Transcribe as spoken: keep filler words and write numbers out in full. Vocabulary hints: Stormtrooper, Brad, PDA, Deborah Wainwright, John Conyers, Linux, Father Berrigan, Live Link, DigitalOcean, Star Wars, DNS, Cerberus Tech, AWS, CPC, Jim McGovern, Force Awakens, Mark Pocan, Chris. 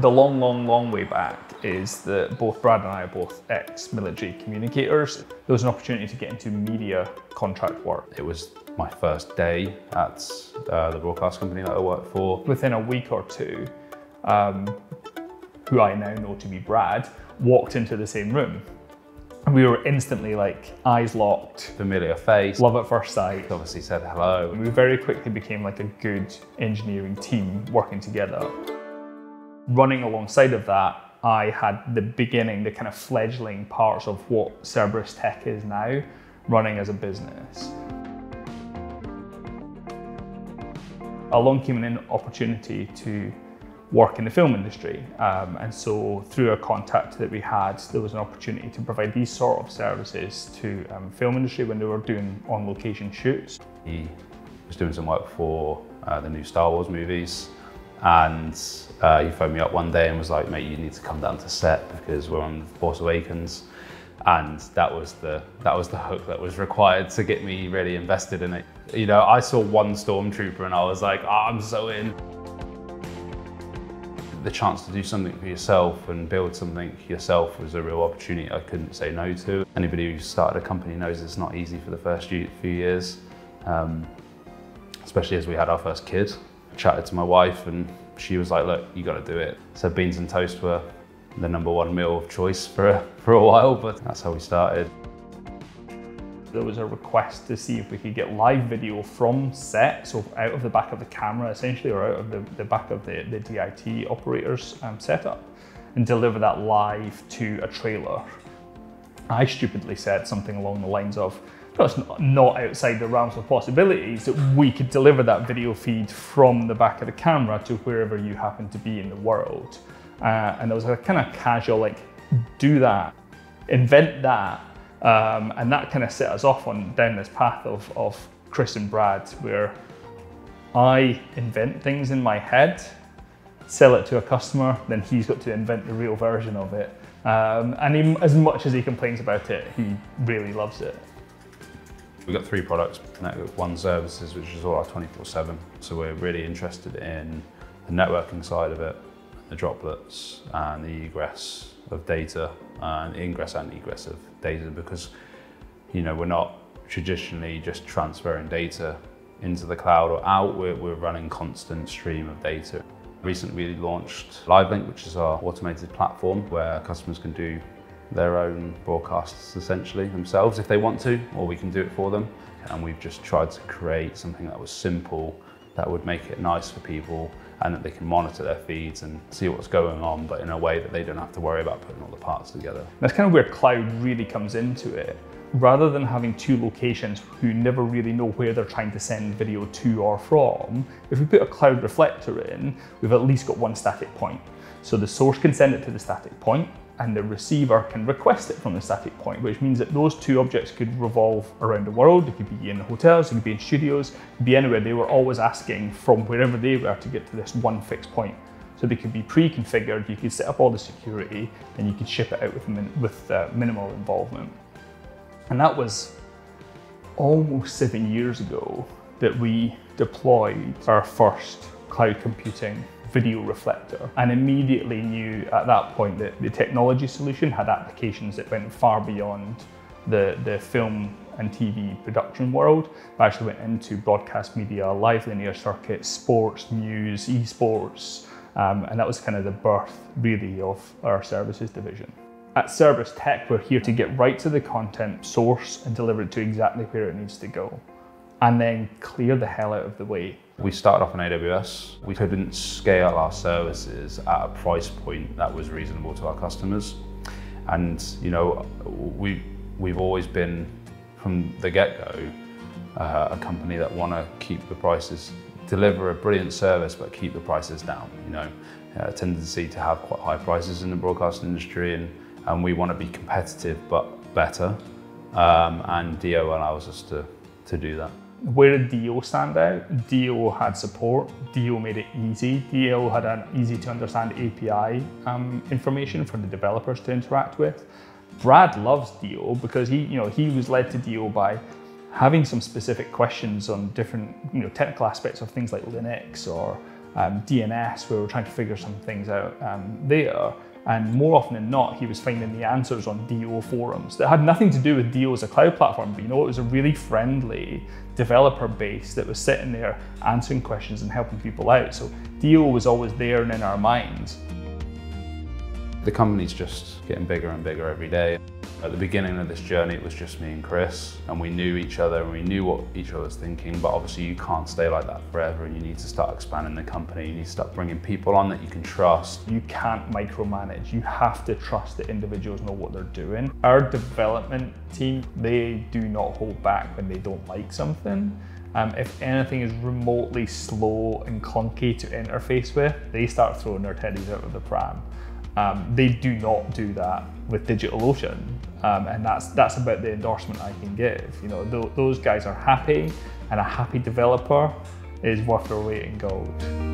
the long, long, long way back is that both Brad and I are both ex-military communicators. There was an opportunity to get into media contract work. It was my first day at uh, the broadcast company that I worked for. Within a week or two, um, who I now know to be Brad, walked into the same room. And we were instantly like, eyes locked. Familiar face. Love at first sight. Obviously said hello. And we very quickly became like a good engineering team working together. Running alongside of that, I had the beginning, the kind of fledgling parts of what Cerberus Tech is now, running as a business. Along came an opportunity to work in the film industry. Um, and so through a contact that we had, there was an opportunity to provide these sort of services to um, film industry when they were doing on location shoots. He was doing some work for uh, the new Star Wars movies. And uh, he phoned me up one day and was like, mate, you need to come down to set because we're on Force Awakens. And that was the that was the hook that was required to get me really invested in it. You know, I saw one Stormtrooper and I was like, oh, I'm so in. The chance to do something for yourself and build something yourself was a real opportunity I couldn't say no to. Anybody who's started a company knows it's not easy for the first few years, um, especially as we had our first kid. I chatted to my wife and she was like, look, you got to do it. So beans and toast were the number one meal of choice for a, for a while, but that's how we started. There was a request to see if we could get live video from set, so out of the back of the camera essentially, or out of the, the back of the, the D I T operator's um, setup, and deliver that live to a trailer. I stupidly said something along the lines of, that's not outside the realms of possibilities that we could deliver that video feed from the back of the camera to wherever you happen to be in the world. Uh, and there was a kind of casual, like, do that, invent that. Um, and that kind of set us off on down this path of, of Chris and Brad, where I invent things in my head, sell it to a customer, then he's got to invent the real version of it. Um, and he, as much as he complains about it, he really loves it. We've got three products, Network One Services, which is all our twenty-four seven. So we're really interested in the networking side of it, the droplets and the egress of data, and ingress and egress of data, because, you know, we're not traditionally just transferring data into the cloud or out, we're, we're running constant stream of data. Recently we launched Live Link, which is our automated platform where customers can do their own broadcasts essentially themselves if they want to, or we can do it for them. And we've just tried to create something that was simple, that would make it nice for people, and that they can monitor their feeds and see what's going on, but in a way that they don't have to worry about putting all the parts together. That's kind of where cloud really comes into it. Rather than having two locations who never really know where they're trying to send video to or from, if we put a cloud reflector in, we've at least got one static point. So the source can send it to the static point, and the receiver can request it from the static point, which means that those two objects could revolve around the world. They could be in hotels, they could be in studios, could be anywhere. They were always asking from wherever they were to get to this one fixed point. So they could be pre-configured, you could set up all the security, and you could ship it out with, min with uh, minimal involvement. And that was almost seven years ago that we deployed our first cloud computing video reflector, and immediately knew at that point that the technology solution had applications that went far beyond the, the film and T V production world, but actually went into broadcast media, live linear circuits, sports, news, esports, um, and that was kind of the birth really of our services division. At Cerberus Tech, we're here to get right to the content source and deliver it to exactly where it needs to go, and then clear the hell out of the way. We started off on A W S. We couldn't scale our services at a price point that was reasonable to our customers. And, you know, we, we've always been, from the get-go, uh, a company that want to keep the prices, deliver a brilliant service, but keep the prices down, you know. A tendency to have quite high prices in the broadcast industry, and, and we want to be competitive, but better. Um, and D O allows us to, to do that. Where did D O stand out? D O had support, D O made it easy, D O had an easy to understand A P I um, information for the developers to interact with. Brad loves D O because he, you know, he was led to D O by having some specific questions on different, you know, technical aspects of things like Linux or um, D N S, where we were trying to figure some things out um, there. And more often than not, he was finding the answers on D O forums that had nothing to do with D O as a cloud platform, but you know, it was a really friendly developer base that was sitting there answering questions and helping people out. So D O was always there and in our minds. The company's just getting bigger and bigger every day. At the beginning of this journey, it was just me and Chris, and we knew each other and we knew what each other was thinking, but obviously you can't stay like that forever, and you need to start expanding the company. You need to start bringing people on that you can trust. You can't micromanage. You have to trust that individuals know what they're doing. Our development team, they do not hold back when they don't like something. Um, if anything is remotely slow and clunky to interface with, they start throwing their teddies out of the pram. Um, they do not do that with DigitalOcean, um, and that's that's about the endorsement I can give. You know, th those guys are happy, and a happy developer is worth their weight in gold.